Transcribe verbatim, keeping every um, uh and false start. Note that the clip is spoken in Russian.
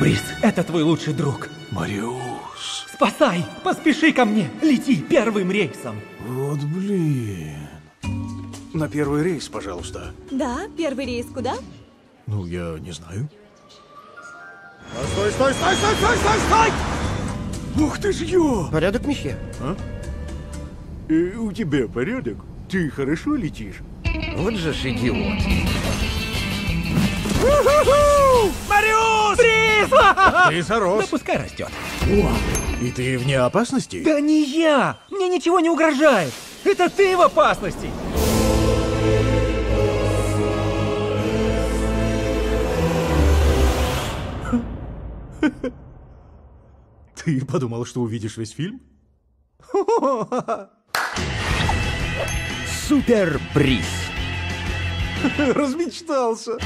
Брис, это твой лучший друг. Мариус. Спасай! Поспеши ко мне! Лети первым рейсом! Вот блин. На первый рейс, пожалуйста. Да, первый рейс куда? Ну, я не знаю. А стой, стой, стой, стой, стой, стой, стой! Ух ты ж ё! Порядок, месье. А? Э, у тебя порядок? Ты хорошо летишь? Вот же ж идиот. Мариус! Брис! Брис рос. Да пускай растет. О, и ты вне опасности? Да не я! Мне ничего не угрожает. Это ты в опасности! Ты подумал, что увидишь весь фильм? Супер Брис. Размечтался.